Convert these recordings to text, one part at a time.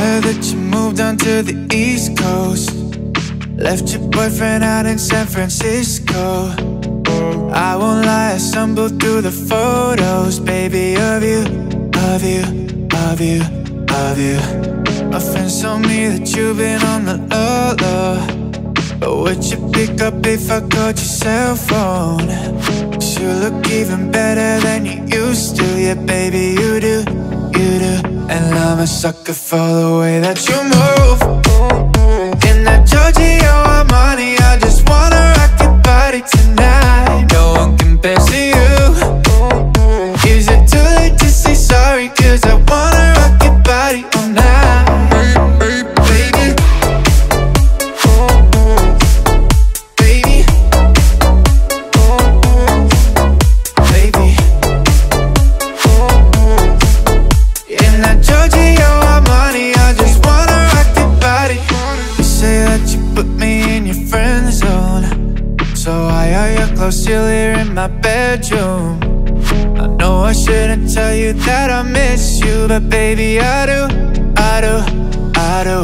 heard that you moved on to the East Coast, left your boyfriend out in San Francisco. I won't lie, I stumbled through the photos, baby, of you, of you, of you, of you. My friends told me that you've been on the low-low, but would you pick up if I called your cell phone? 'Cause you look even better than you used to, yeah, baby, you do, you do. And I'm a sucker for the way that you move. In that Giorgio Armani, I just wanna rock your body tonight. No one compares to you. Is it too late to say sorry? 'Cause I wanna rock your body all night. Baby, baby, baby, baby. In that Giorgio Armani, I just wanna rock your body. You say that you put me in your friend zone, so why are you close till you're in my bedroom? I know I shouldn't tell you that I miss you, but baby I do, I do, I do.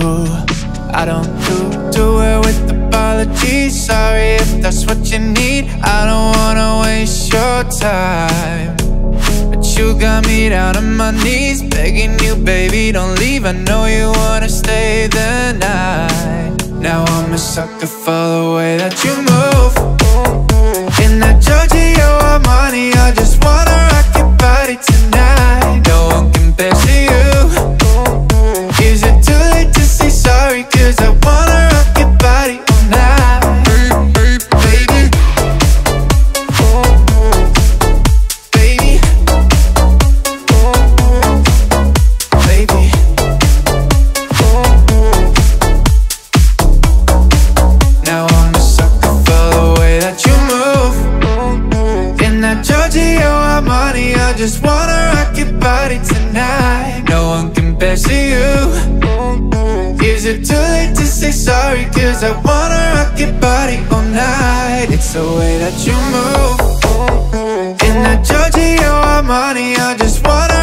I don't do it with apologies, sorry if that's what you need. I don't wanna waste your time, but you got me down on my knees, begging you, baby, don't leave. I know you wanna stay the night. Now I'm a sucker for the way that you move. In that Giorgio Armani, I just wanna rock your body tonight. No one compares to you. Is it too late to say sorry? 'Cause I wanna rock your body all night. Baby, baby, baby, baby. Now I'm a sucker for the way that you move. In that Giorgio Armani, I just wanna rock your body tonight. No one compares to you. Is it too late to say sorry? 'Cause I wanna rock your body all night. It's the way that you move. In that Giorgio Armani, I just wanna